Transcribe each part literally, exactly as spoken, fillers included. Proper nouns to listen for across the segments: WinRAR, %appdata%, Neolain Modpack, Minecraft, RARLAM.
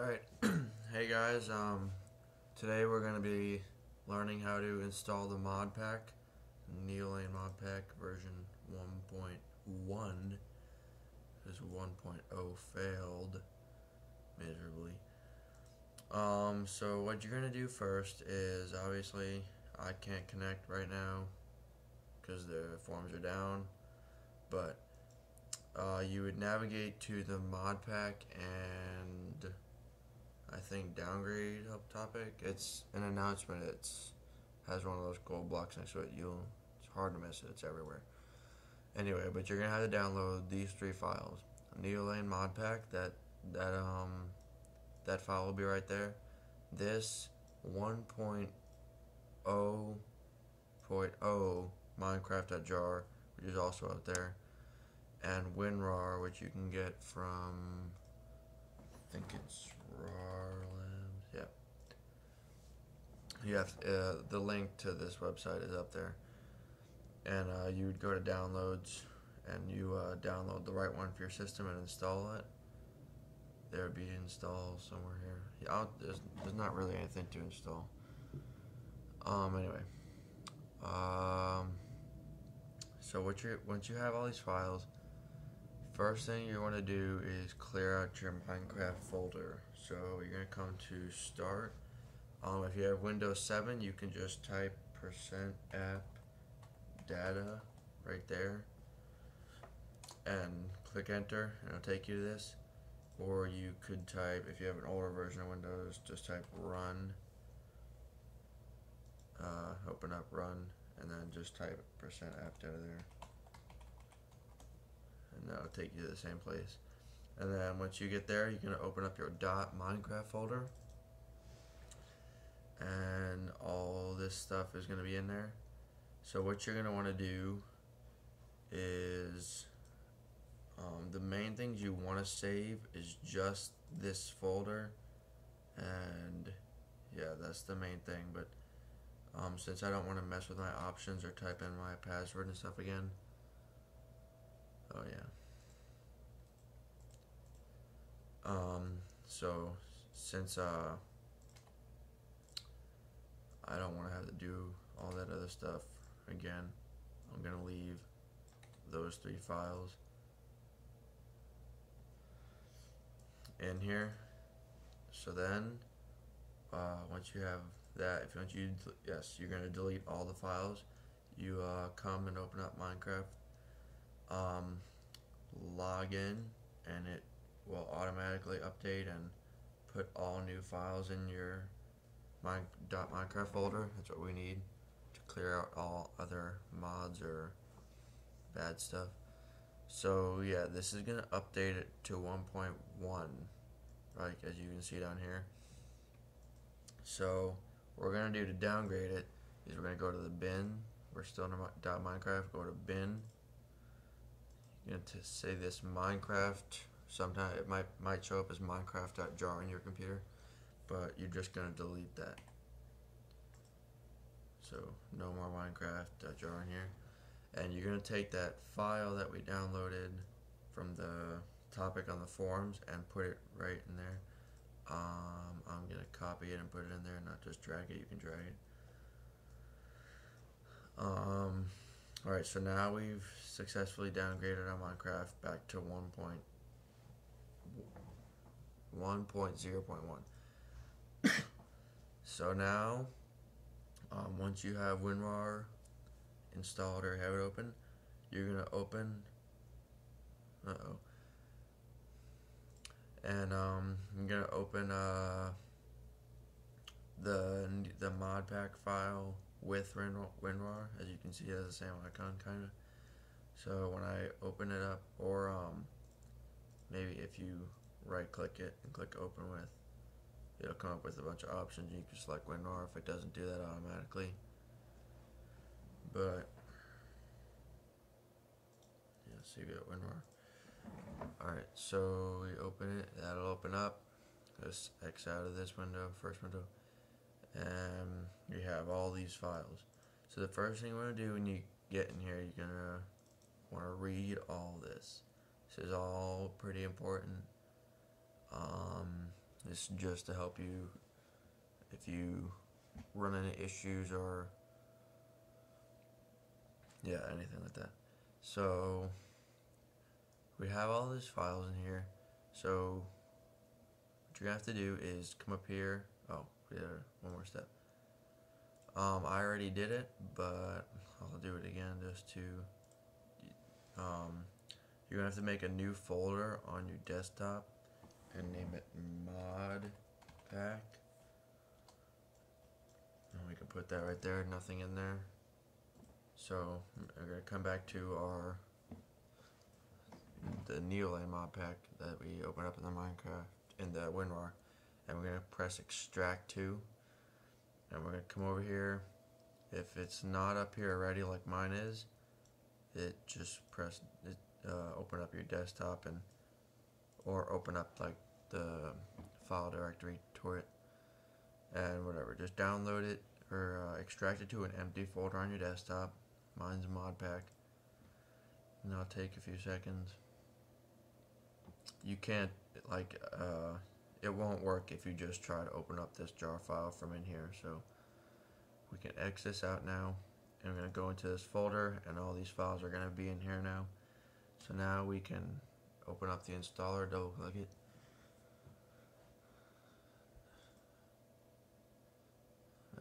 Alright, hey guys, um, today we're going to be learning how to install the Modpack, Neolain Modpack version one point one, because one point oh failed miserably. Um, so what you're going to do first is, obviously, I can't connect right now because the forms are down, but uh, you would navigate to the Modpack and I think downgrade help topic. It's an announcement. It's has one of those gold blocks next to it. You'll it's hard to miss it. It's everywhere. Anyway, but you're gonna have to download these three files. Neolain Modpack. That that um that file will be right there. This one point oh point oh Minecraft.jar, which is also up there, and WinRAR, which you can get from. I think it's RARLAM. Yeah. You have to, uh, the link to this website is up there, and uh, you would go to downloads, and you uh, download the right one for your system and install it. There would be install somewhere here. Yeah, I'll, there's, there's not really anything to install. Um. Anyway. Um. So what you once you have all these files. First thing you want to do is clear out your Minecraft folder. So you're going to come to Start. Um, if you have Windows seven, you can just type %appdata% right there and click Enter, and it'll take you to this. Or you could type, if you have an older version of Windows, just type Run, uh, open up Run, and then just type %appdata% there. And that'll take you to the same place. And then once you get there, you're going to open up your .minecraft folder, and all this stuff is going to be in there. So what you're going to want to do is um, the main things you want to save is just this folder, and yeah, that's the main thing. But um, since I don't want to mess with my options or type in my password and stuff again. Oh yeah. Um, so since uh, I don't want to have to do all that other stuff again, I'm gonna leave those three files in here. So then, uh, once you have that, if once you yes, you're gonna delete all the files. You uh, come and open up Minecraft. Um, log in, and it will automatically update and put all new files in your my, .minecraft folder. That's what we need to clear out all other mods or bad stuff. So yeah, this is going to update it to one point one, right, as you can see down here. So what we're going to do to downgrade it is we're going to go to the bin. We're still in .minecraft. Go to bin. To say this Minecraft, sometimes it might might show up as Minecraft.jar on your computer, but you're just gonna delete that. So no more Minecraft.jar in here, and you're gonna take that file that we downloaded from the topic on the forums and put it right in there. Um, I'm gonna copy it and put it in there, not just drag it. You can drag it. Um. Alright, so now we've successfully downgraded our Minecraft back to one point oh point one. So now, um, once you have WinRAR installed or have it open, you're going to open, uh-oh, and um, I'm going to open uh, the, the Modpack file with WinRAR. As you can see, it has the same icon kind of. So when I open it up, or um, maybe if you right click it and click open with, it'll come up with a bunch of options. You can select WinRAR if it doesn't do that automatically. But yeah, see we got WinRAR. Alright, so we open it, that'll open up. Let's X out of this window, first window. And you have all these files. So the first thing you want to do when you get in here, you're gonna want to read all this. This is all pretty important. Um, This is just to help you if you run into issues or yeah, anything like that. So we have all these files in here. So what you're gonna have to do is come up here. Oh, yeah, one more step. Um, I already did it, but I'll do it again just to. Um, you're gonna have to make a new folder on your desktop and name it Modpack. And we can put that right there. Nothing in there. So I'm gonna come back to our the Neolain Modpack that we opened up in the Minecraft in the WinRAR, and we're gonna press extract to, and we're gonna come over here. If it's not up here already, like mine is, it just press it, uh, open up your desktop and or open up like the file directory to it, and whatever. Just download it or uh, extract it to an empty folder on your desktop. Mine's Modpack. And it'll take a few seconds. You can't, like, uh, it won't work if you just try to open up this jar file from in here. So we can X this out now. I'm going to go into this folder, and all these files are going to be in here now. So now we can open up the installer, double click it.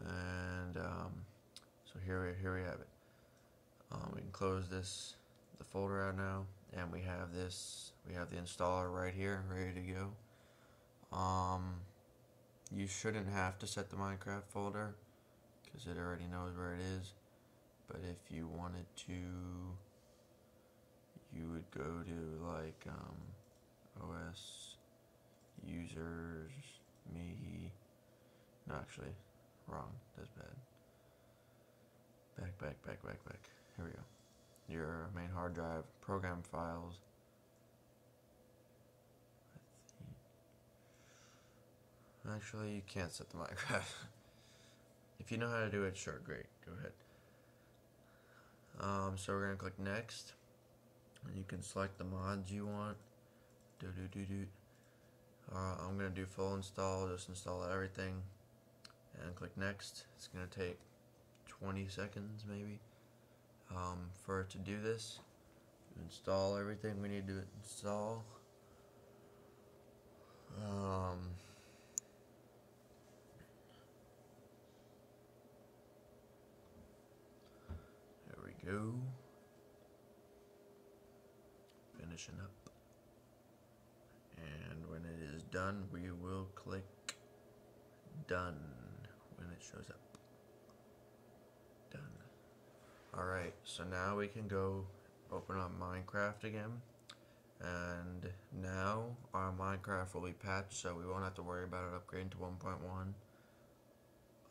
And um, so here we, here we have it. Um, we can close this the folder out now, and we have this we have the installer right here ready to go. Um, you shouldn't have to set the Minecraft folder because it already knows where it is, but if you wanted to, you would go to like um, O S users me no actually Wrong, that's bad. Back, back, back, back, back. Here we go. Your main hard drive, program files. Actually, you can't set the Minecraft. If you know how to do it, sure, great. Go ahead. Um, so we're gonna click next, and you can select the mods you want. Do do do do. Uh, I'm gonna do full install. Just install everything. And click next. It's going to take twenty seconds maybe um, for it to do this. Install everything we need to install. Um, there we go. Finishing up. And when it is done, we will click done. When it shows up. Done. Alright, so now we can go open up Minecraft again. And now our Minecraft will be patched, so we won't have to worry about it upgrading to one point one.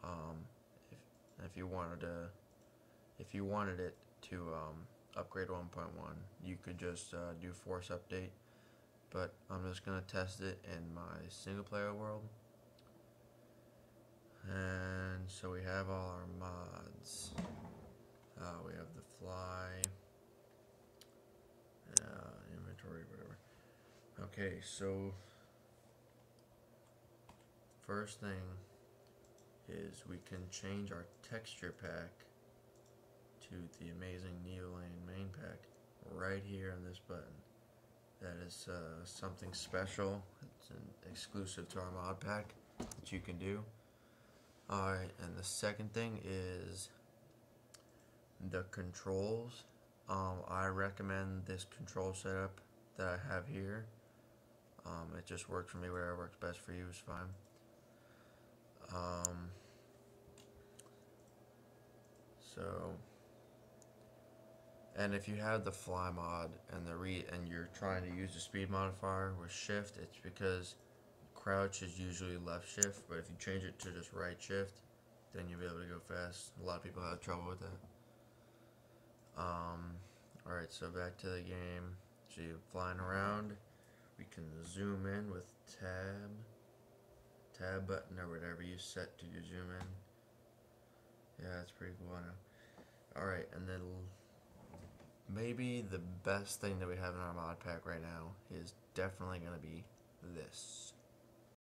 Um, if, if you wanted to, if you wanted it to um, upgrade one point one, you could just uh, do force update. But I'm just going to test it in my single player world. And so we have all our mods. Uh, we have the fly, uh, inventory, whatever. Okay, so first thing is we can change our texture pack to the amazing Neolain main pack right here on this button. That is uh, something special. It's an exclusive to our mod pack that you can do. Alright, and the second thing is the controls. Um, I recommend this control setup that I have here. Um, it just works for me. Whatever works best for you is fine. Um, so, and if you have the fly mod and the re and you're trying to use the speed modifier with shift, it's because crouch is usually left shift, but if you change it to just right shift, then you'll be able to go fast. A lot of people have trouble with that. Um, Alright, so back to the game. So you're flying around. We can zoom in with tab. Tab button or whatever you set to zoom in. Yeah, that's pretty cool. Alright, and then maybe the best thing that we have in our mod pack right now is definitely going to be this.